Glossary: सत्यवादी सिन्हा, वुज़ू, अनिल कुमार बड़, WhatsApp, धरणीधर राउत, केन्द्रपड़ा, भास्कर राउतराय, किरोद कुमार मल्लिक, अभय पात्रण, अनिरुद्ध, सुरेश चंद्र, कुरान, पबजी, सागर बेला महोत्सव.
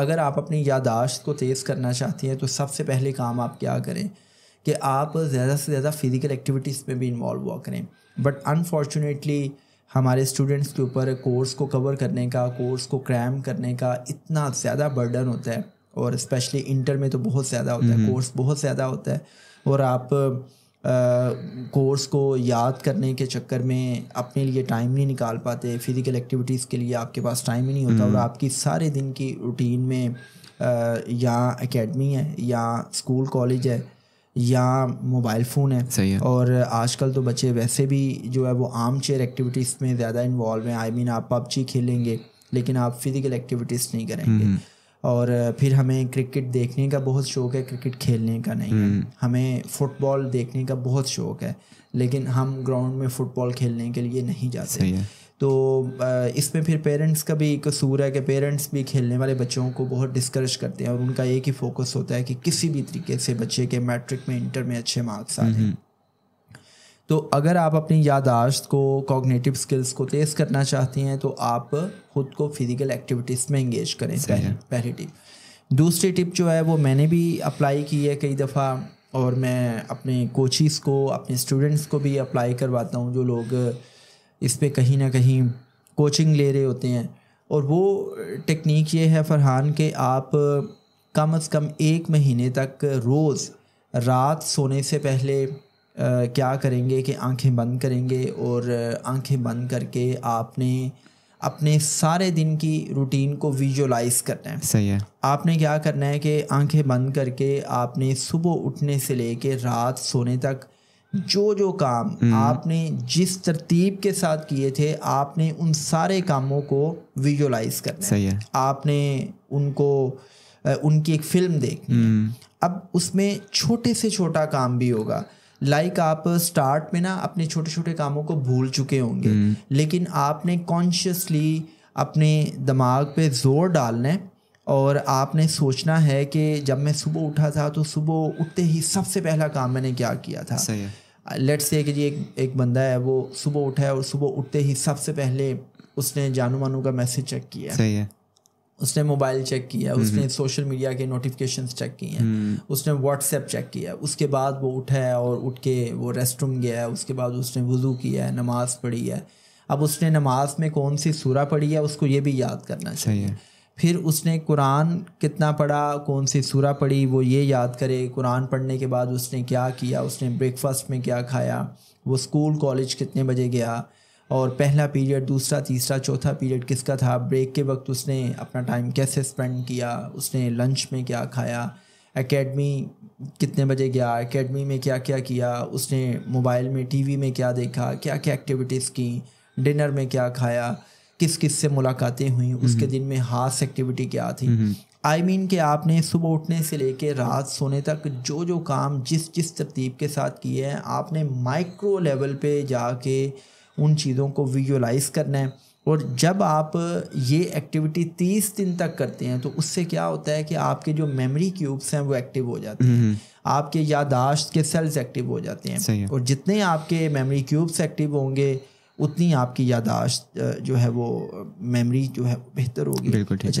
अगर आप अपनी याददाश्त को तेज़ करना चाहती हैं तो सबसे पहले काम आप क्या करें कि आप ज़्यादा से ज़्यादा फ़िज़िकल एक्टिविटीज़ में भी इन्वॉल्व हुआ करें। बट अनफॉर्चुनेटली हमारे स्टूडेंट्स के ऊपर कोर्स को कवर करने का, कोर्स को क्रैम करने का इतना ज़्यादा बर्डन होता है, और स्पेशली इंटर में तो बहुत ज़्यादा होता है, कोर्स बहुत ज़्यादा होता है। और आप कोर्स को याद करने के चक्कर में अपने लिए टाइम नहीं निकाल पाते, फिज़िकल एक्टिविटीज़ के लिए आपके पास टाइम ही नहीं होता, और आपकी सारे दिन की रूटीन में या एकेडमी है या स्कूल कॉलेज है या मोबाइल फ़ोन है। सही है। और आजकल तो बच्चे वैसे भी जो है वो आर्म चेयर एक्टिविटीज़ में ज़्यादा इन्वॉल्व हैं। आई मीन आप पबजी खेलेंगे लेकिन आप फिज़िकल एक्टिविटीज़ नहीं करेंगे। और फिर हमें क्रिकेट देखने का बहुत शौक़ है, क्रिकेट खेलने का नहीं है। हमें फ़ुटबॉल देखने का बहुत शौक़ है लेकिन हम ग्राउंड में फ़ुटबॉल खेलने के लिए नहीं जाते। तो इसमें फिर पेरेंट्स का भी कसूर है कि पेरेंट्स भी खेलने वाले बच्चों को बहुत डिस्करेज करते हैं, और उनका एक ही फोकस होता है कि किसी भी तरीके से बच्चे के मैट्रिक में, इंटर में अच्छे मार्क्स आ जाएं। तो अगर आप अपनी याददाश्त को, कॉग्निटिव स्किल्स को तेज़ करना चाहती हैं तो आप ख़ुद को फिज़िकल एक्टिविटीज़ में इंगेज करें। पहली टिप। दूसरी टिप जो है वो मैंने भी अप्लाई की है कई दफ़ा, और मैं अपने कोचिज़ को, अपने स्टूडेंट्स को भी अप्लाई करवाता हूँ जो लोग इस पर कहीं ना कहीं कोचिंग ले रहे होते हैं। और वो टेक्निक ये है फरहान के आप कम अज़ कम 1 महीने तक रोज़ रात सोने से पहले क्या करेंगे कि आंखें बंद करेंगे, और आंखें बंद करके आपने अपने सारे दिन की रूटीन को विजुअलाइज करना है। सही है। आपने क्या करना है कि आंखें बंद करके आपने सुबह उठने से लेके रात सोने तक जो जो काम आपने जिस तरतीब के साथ किए थे आपने उन सारे कामों को विजुअलाइज करना है। सही है। आपने उनको, उनकी एक फिल्म देखनी है। अब उसमें छोटे से छोटा काम भी होगा, लाइक आप स्टार्ट में ना अपने छोटे छोटे कामों को भूल चुके होंगे लेकिन आपने कॉन्शियसली अपने दिमाग पे जोर डालना है, और आपने सोचना है कि जब मैं सुबह उठा था तो सुबह उठते ही सबसे पहला काम मैंने क्या किया था। सही है। लेट्स से कि जी एक बंदा है वो सुबह उठा है और सुबह उठते ही सबसे पहले उसने जानू मानू का मैसेज चेक किया। सही है। उसने मोबाइल चेक किया, उसने सोशल मीडिया के नोटिफिकेशंस चेक किए हैं, उसने व्हाट्सएप चेक किया। उसके बाद वो उठा है और उठ के वो रेस्ट रूम गया है, उसके बाद उसने वुज़ू किया है, नमाज़ पढ़ी है। अब उसने नमाज में कौन सी सूरा पढ़ी है उसको ये भी याद करना चाहिए। फिर उसने कुरान कितना पढ़ा, कौन सी सूरा पढ़ी, वो ये याद करे। कुरान पढ़ने के बाद उसने क्या किया, उसने ब्रेकफास्ट में क्या खाया, वो स्कूल कॉलेज कितने बजे गया, और पहला पीरियड, दूसरा, तीसरा, चौथा पीरियड किसका था, ब्रेक के वक्त उसने अपना टाइम कैसे स्पेंड किया, उसने लंच में क्या खाया, एकेडमी कितने बजे गया, एकेडमी में क्या क्या किया, उसने मोबाइल में, टीवी में क्या देखा, क्या क्या एक्टिविटीज़ की, डिनर में क्या खाया, किस किस से मुलाकातें हुई, उसके दिन में खास एक्टिविटी क्या थी। आई मीन कि आपने सुबह उठने से लेकर रात सोने तक जो जो काम जिस जिस तरतीब के साथ किए हैं आपने माइक्रो लेवल पे जाके उन चीज़ों को विजुअलाइज करना है। और जब आप ये एक्टिविटी 30 दिन तक करते हैं तो उससे क्या होता है कि आपके जो मेमोरी क्यूब्स हैं वो एक्टिव हो जाते हैं, आपके याददाश्त के सेल्स एक्टिव हो जाते हैं, और जितने आपके मेमोरी क्यूब्स एक्टिव होंगे उतनी आपकी याददाश्त जो है वो, मेमोरी जो है बेहतर होगी। बिल्कुल ठीक।